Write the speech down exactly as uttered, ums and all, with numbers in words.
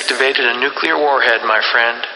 activated a nuclear warhead, my friend.